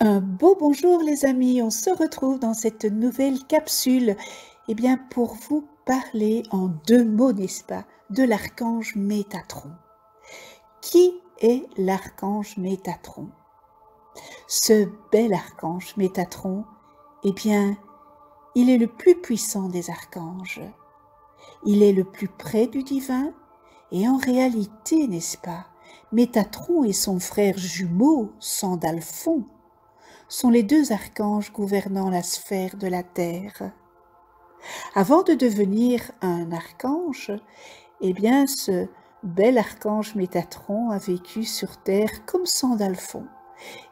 Un beau bonjour les amis, on se retrouve dans cette nouvelle capsule pour vous parler en deux mots, n'est-ce pas, de l'archange Métatron. Qui est l'archange Métatron? Ce bel archange Métatron, il est le plus puissant des archanges. Il est le plus près du divin et en réalité, n'est-ce pas, Métatron et son frère jumeau, Sandalphon, sont les deux archanges gouvernant la sphère de la terre. Avant de devenir un archange, ce bel archange Métatron a vécu sur terre comme Sandalphon.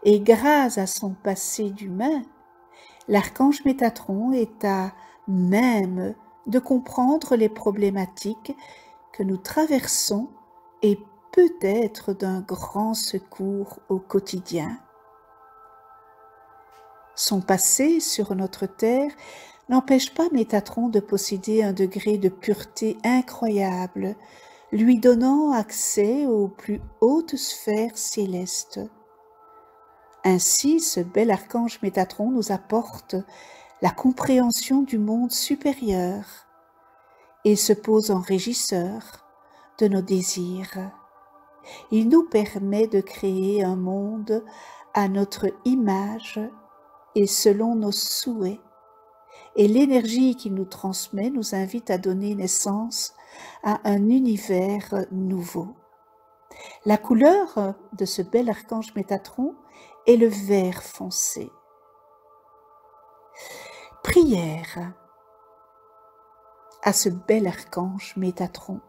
Et grâce à son passé d'humain, l'archange Métatron est à même de comprendre les problématiques que nous traversons et peut être d'un grand secours au quotidien. Son passé sur notre terre n'empêche pas Métatron de posséder un degré de pureté incroyable, lui donnant accès aux plus hautes sphères célestes. Ainsi, ce bel archange Métatron nous apporte la compréhension du monde supérieur et se pose en régisseur de nos désirs. Il nous permet de créer un monde à notre image et selon nos souhaits, et l'énergie qu'il nous transmet nous invite à donner naissance à un univers nouveau. La couleur de ce bel archange Métatron est le vert foncé. Prière à ce bel archange Métatron.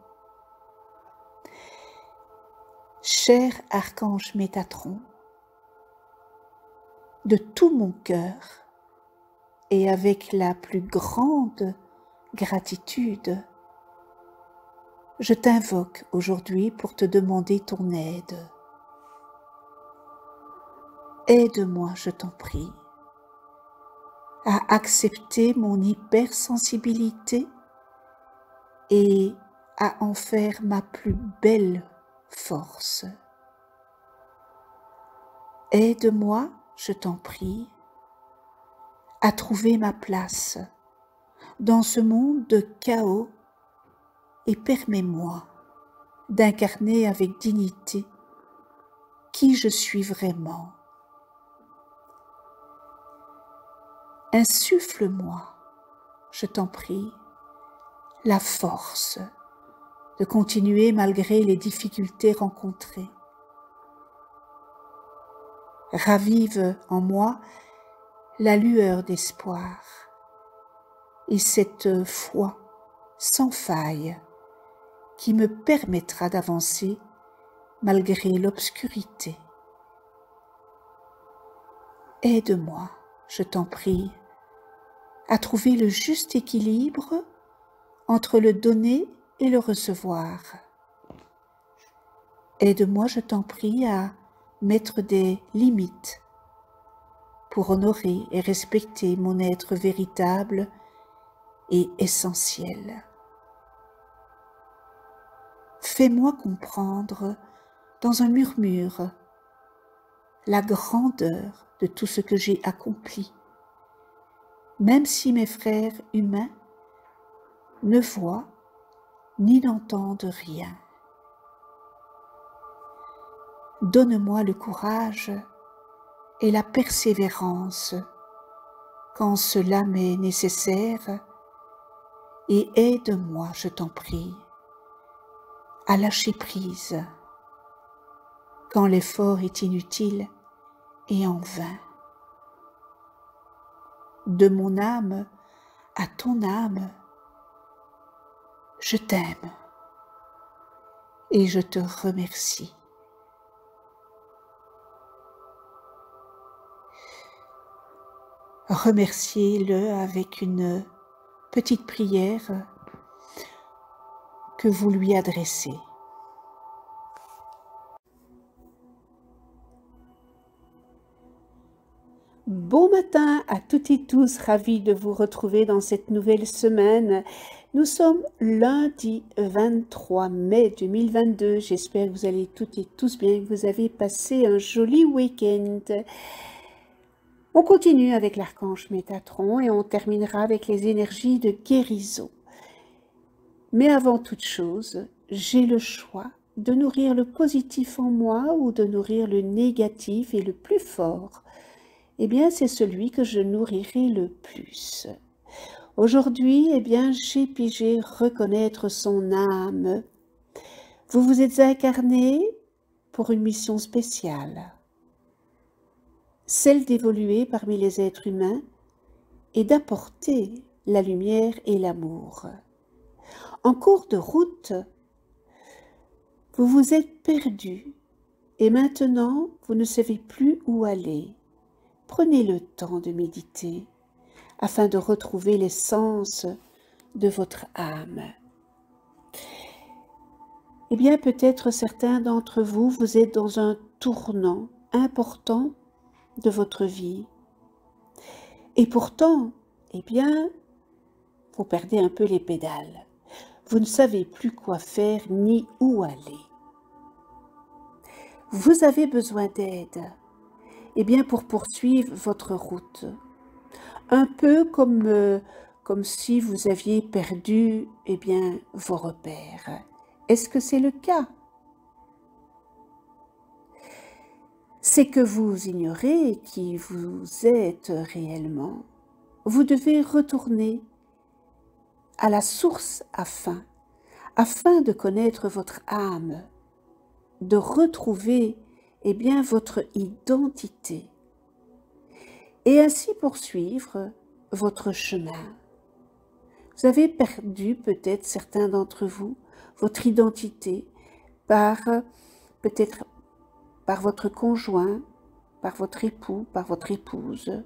Cher archange Métatron, de tout mon cœur et avec la plus grande gratitude, je t'invoque aujourd'hui pour te demander ton aide. Aide-moi, je t'en prie, à accepter mon hypersensibilité et à en faire ma plus belle force. Aide-moi, je t'en prie, à trouver ma place dans ce monde de chaos et permets-moi d'incarner avec dignité qui je suis vraiment. Insuffle-moi, je t'en prie, la force de continuer malgré les difficultés rencontrées. Ravive en moi la lueur d'espoir et cette foi sans faille qui me permettra d'avancer malgré l'obscurité. Aide-moi, je t'en prie, à trouver le juste équilibre entre le donner et le recevoir. Aide-moi, je t'en prie, à mettre des limites pour honorer et respecter mon être véritable et essentiel. Fais-moi comprendre dans un murmure la grandeur de tout ce que j'ai accompli, même si mes frères humains ne voient ni n'entendent rien. Donne-moi le courage et la persévérance quand cela m'est nécessaire et aide-moi, je t'en prie, à lâcher prise quand l'effort est inutile et en vain. De mon âme à ton âme, je t'aime et je te remercie. Remerciez-le avec une petite prière que vous lui adressez. Bon matin à toutes et tous, ravis de vous retrouver dans cette nouvelle semaine. Nous sommes lundi 23 mai 2022. J'espère que vous allez toutes et tous bien, que vous avez passé un joli week-end. On continue avec l'archange Métatron et on terminera avec les énergies de guérison. Mais avant toute chose, j'ai le choix de nourrir le positif en moi ou de nourrir le négatif, et le plus fort, eh bien c'est celui que je nourrirai le plus. Aujourd'hui, eh bien j'ai pigé reconnaître son âme. Vous vous êtes incarné pour une mission spéciale, celle d'évoluer parmi les êtres humains et d'apporter la lumière et l'amour. En cours de route, vous vous êtes perdu et maintenant vous ne savez plus où aller. Prenez le temps de méditer afin de retrouver l'essence de votre âme. Eh bien, peut-être certains d'entre vous, vous êtes dans un tournant important de votre vie. Et pourtant, eh bien, vous perdez un peu les pédales. Vous ne savez plus quoi faire ni où aller. Vous avez besoin d'aide, eh bien, pour poursuivre votre route. Un peu comme si vous aviez perdu, eh bien, vos repères. Est-ce que c'est le cas? C'est que vous ignorez qui vous êtes réellement. Vous devez retourner à la source afin de connaître votre âme, de retrouver eh bien, votre identité et ainsi poursuivre votre chemin. Vous avez perdu peut-être certains d'entre vous votre identité peut-être par votre conjoint, par votre époux, par votre épouse,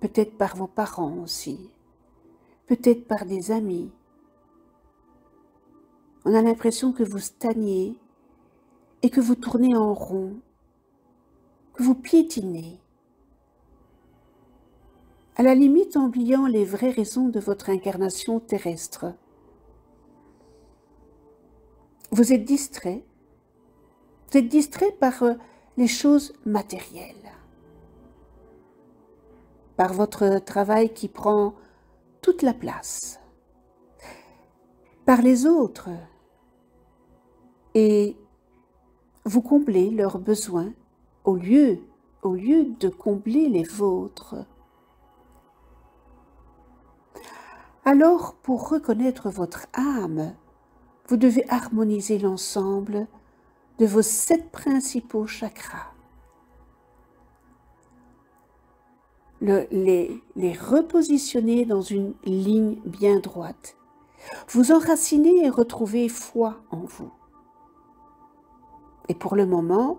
peut-être par vos parents aussi, peut-être par des amis. On a l'impression que vous stagnez et que vous tournez en rond, que vous piétinez, à la limite en oubliant les vraies raisons de votre incarnation terrestre. Vous êtes distrait. Vous êtes distrait par les choses matérielles, par votre travail qui prend toute la place, par les autres, et vous comblez leurs besoins au lieu de combler les vôtres. Alors, pour reconnaître votre âme, vous devez harmoniser l'ensemble de vos 7 principaux chakras. Les repositionner dans une ligne bien droite. Vous enraciner et retrouver foi en vous. Et pour le moment,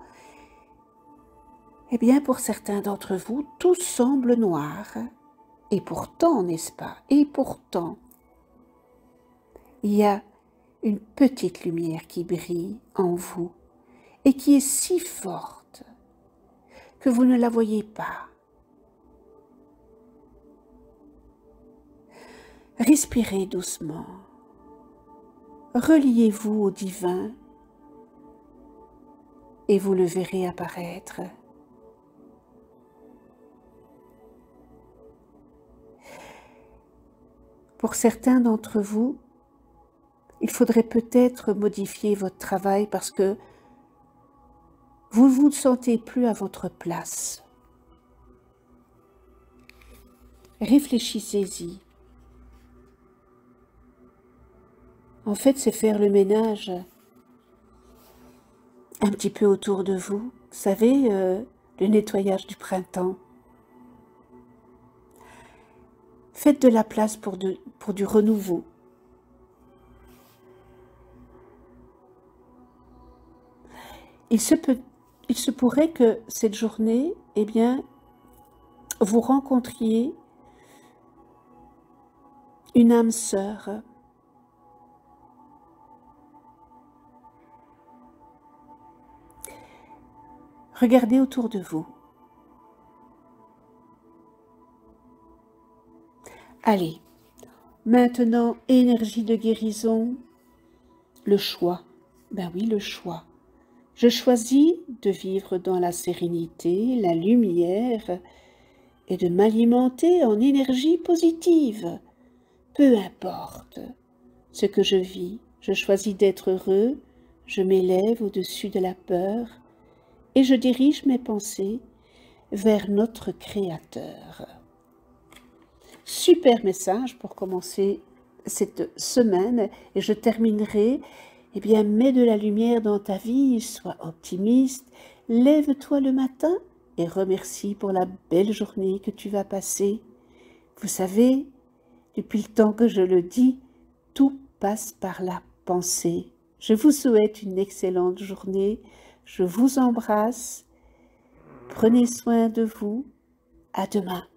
eh bien pour certains d'entre vous, tout semble noir. Et pourtant, n'est-ce pas? Et pourtant, il y a une petite lumière qui brille en vous et qui est si forte que vous ne la voyez pas. Respirez doucement, reliez-vous au divin et vous le verrez apparaître. Pour certains d'entre vous, il faudrait peut-être modifier votre travail parce que vous ne vous sentez plus à votre place. Réfléchissez-y. En fait, c'est faire le ménage un petit peu autour de vous. Vous savez, le nettoyage du printemps. Faites de la place pour du renouveau. Il se pourrait que cette journée, eh bien, vous rencontriez une âme sœur. Regardez autour de vous. Allez, maintenant, énergie de guérison, le choix. Ben oui, le choix. Je choisis de vivre dans la sérénité, la lumière et de m'alimenter en énergie positive. Peu importe ce que je vis, je choisis d'être heureux, je m'élève au-dessus de la peur et je dirige mes pensées vers notre Créateur. Super message pour commencer cette semaine et je terminerai. Eh bien, mets de la lumière dans ta vie, sois optimiste, lève-toi le matin et remercie pour la belle journée que tu vas passer. Vous savez, depuis le temps que je le dis, tout passe par la pensée. Je vous souhaite une excellente journée, je vous embrasse, prenez soin de vous, à demain.